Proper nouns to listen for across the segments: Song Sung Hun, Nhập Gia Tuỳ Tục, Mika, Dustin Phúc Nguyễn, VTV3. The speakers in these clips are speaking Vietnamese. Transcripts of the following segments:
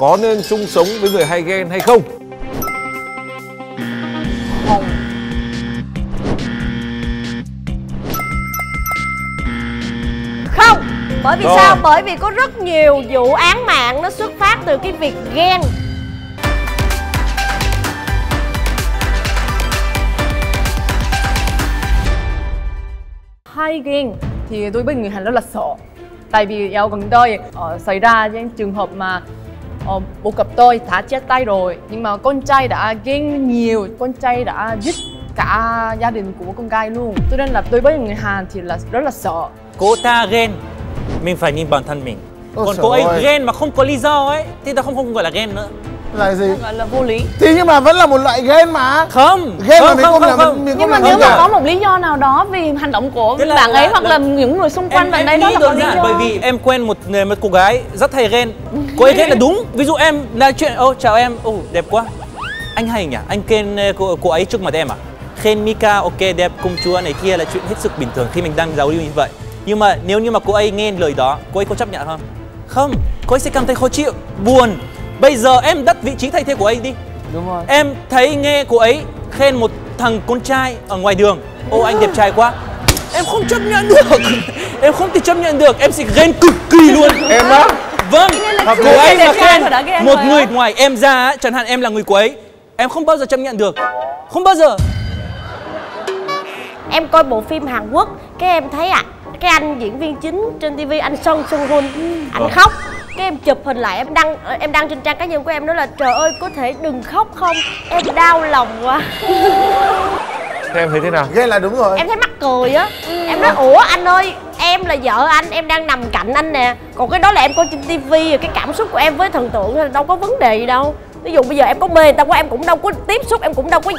Có nên chung sống với người hay ghen hay không? Không. Không. Bởi vì sao? Bởi vì có rất nhiều vụ án mạng nó xuất phát từ cái việc ghen. Hay ghen thì đối với người Hàn rất là sợ. Tại vì ở gần đây xảy ra những trường hợp mà bộ cặp tôi đã chia tay rồi, nhưng mà con trai đã ghen nhiều, con trai đã giết cả gia đình của con gái luôn. Cho nên là đối với người Hàn thì là rất là sợ. Cô ta ghen, mình phải nhìn bản thân mình. Còn cô ấy ghen mà không có lý do ấy thì ta không gọi là ghen nữa. Là gì? Gọi là vô lý. Thế nhưng mà vẫn là một loại ghen mà. Không. Ghen là không. Nhưng mà nếu mà có một lý do nào đó vì hành động của bạn ấy hoặc là những người xung quanh bạn ấy, đó là có lý do. Bởi vì em quen một cô gái rất hay ghen. Cô ấy ghen là đúng. Ví dụ em nói chuyện, ô chào em, ô đẹp quá. Anh hay nhỉ? Anh khen cô ấy trước mặt em à? Khen Mika, ok đẹp, công chúa này kia là chuyện hết sức bình thường khi mình đang giao lưu như vậy. Nhưng mà nếu như mà cô ấy nghe lời đó, cô ấy có chấp nhận không? Không. Cô ấy sẽ cảm thấy khó chịu, buồn. Bây giờ em đặt vị trí thay thế của ấy đi. Đúng rồi. Em thấy nghe cô ấy khen một thằng con trai ở ngoài đường. Ô anh đẹp trai quá. Em không chấp nhận được. Em không thể chấp nhận được. Em sẽ ghen cực kỳ luôn. Em á? Vâng. Cô ấy mà khen một người ngoài em ra, chẳng hạn em là người của ấy, em không bao giờ chấp nhận được. Không bao giờ. Em coi bộ phim Hàn Quốc, cái em thấy cái anh diễn viên chính trên TV, anh Song Sung Hun, anh khóc. Cái em chụp hình lại, em đăng trên trang cá nhân của em, nói là trời ơi có thể đừng khóc không, em đau lòng quá. Em thấy thế nào? Ghen là đúng rồi. Em thấy mắc cười á. Em nói ủa anh ơi, em là vợ anh, em đang nằm cạnh anh nè. Còn cái đó là em coi trên tivi, cái cảm xúc của em với thần tượng đâu có vấn đề gì đâu. Ví dụ bây giờ em có mê người ta quá, em cũng đâu có tiếp xúc, em cũng đâu có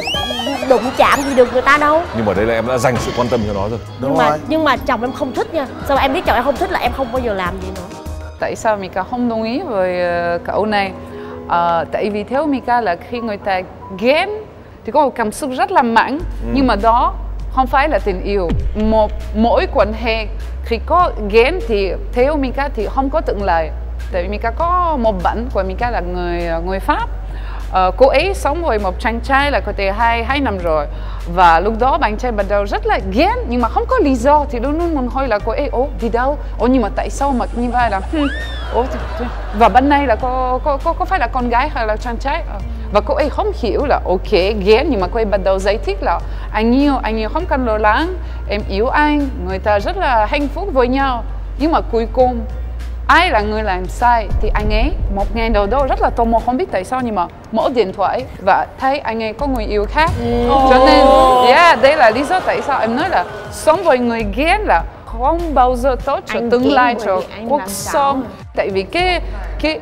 đụng chạm gì được người ta đâu. Nhưng mà đây là em đã dành sự quan tâm cho nó rồi. Nhưng mà chồng em không thích nha. Sao em biết chồng em không thích là em không bao giờ làm gì nữa. Tại sao Mika không đồng ý với cậu này? Tại vì theo Mika là khi người ta ghen thì có một cảm xúc rất là mạnh, nhưng mà đó không phải là tình yêu. Mỗi quan hệ khi có ghen thì theo Mika thì không có tương lai. Tại vì Mika có một bạn của Mika là người Pháp. Cô ấy sống với một chàng trai là có thể 2 năm rồi. Và lúc đó bạn trai bắt đầu rất là ghen, nhưng mà không có lý do. Thì luôn luôn muốn hỏi là cô ấy, ồ đi đâu? Ồ nhưng mà tại sao mặt như vậy là và bên này là có phải là con gái hay là chàng trai? Và cô ấy không hiểu là ok ghen, nhưng mà cô ấy bắt đầu giải thích là anh yêu không cần lo lắng, em yêu anh. Người ta rất là hạnh phúc với nhau. Nhưng mà cuối cùng ai là người làm sai thì anh ấy một ngày đầu đó rất là tò mò, không biết tại sao, nhưng mà mở điện thoại và thấy anh ấy có người yêu khác. Cho nên đây là lý do tại sao em nói là sống với người ghen là không bao giờ tốt cho tương lai, cho cuộc sống. Tại vì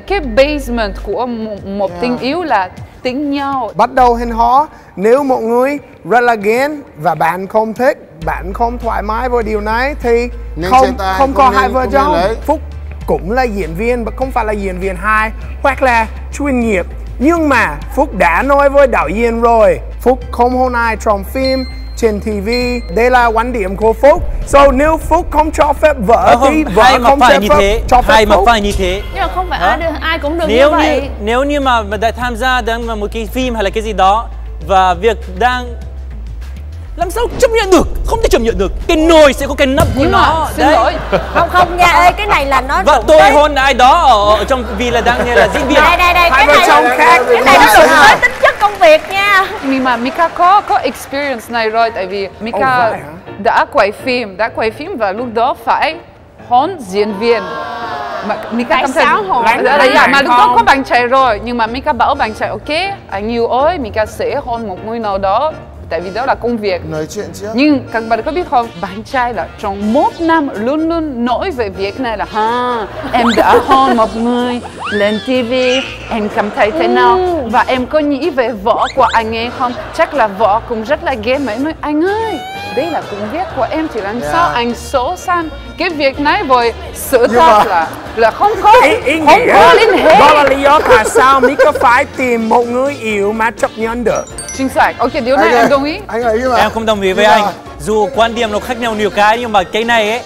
cái basement của một tình yêu là tính nhau. Bắt đầu hẹn hò, nếu một người rất là ghen và bạn không thích, bạn không thoải mái với điều này thì không có hai vợ chồng phúc. Cũng là diễn viên và không phải là diễn viên hay hoặc là chuyên nghiệp, nhưng mà Phúc đã nói với đạo diễn rồi, Phúc không hôn ai trong phim, trên TV. Đây là quan điểm của Phúc. So nếu Phúc không cho phép vợ thì vợ không cho phép Phúc. Nhưng mà không phải ai cũng được như vậy. Nếu như mà đã tham gia đến một cái phim hay là cái gì đó và việc đang làm sao chấp nhận được, không thể chấp nhận được. Cái nồi sẽ có cái nắp của nó. Xin lỗi. Không nha, ê cái này là nó. Và tôi hôn ai đó ở trong vì là đang là diễn viên. Đây cái này nó đụng tới tính chất công việc nha. Nhưng mà Mika có experience này rồi, tại vì Mika đã quay phim và lúc đó phải hôn diễn viên. Mika cảm thấy mà lúc đó có bạn trai rồi, nhưng mà Mika bảo bạn trai ok, anh yêu ơi, Mika sẽ hôn một người nào đó. Tại vì đó là công việc. Nói chuyện trước. Nhưng các bạn có biết không, bạn trai là trong 1 năm luôn luôn nói về việc này là em đã hôn một người lên TV, em cảm thấy thế nào? Và em có nghĩ về vợ của anh ấy không? Chắc là vợ cũng rất là ghen mà em nói anh ơi, đây là công việc của em thì làm sao anh xấu sang cái việc này với sự thật là không có liên hệ. Đó là lý do tại sao Mika phải tìm một người yêu mà chấp nhận được. Chính xác. Ok, điều này em đồng ý. Em không đồng ý với anh. Dù quan điểm nó khác nhau nhiều cái, nhưng mà cái này ấy,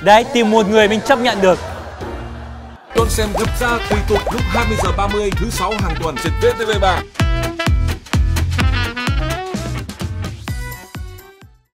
đấy, tìm một người mình chấp nhận được. Đón xem Nhập Gia Tuỳ Tục lúc 20h30 thứ 6 hàng tuần trên VTV3.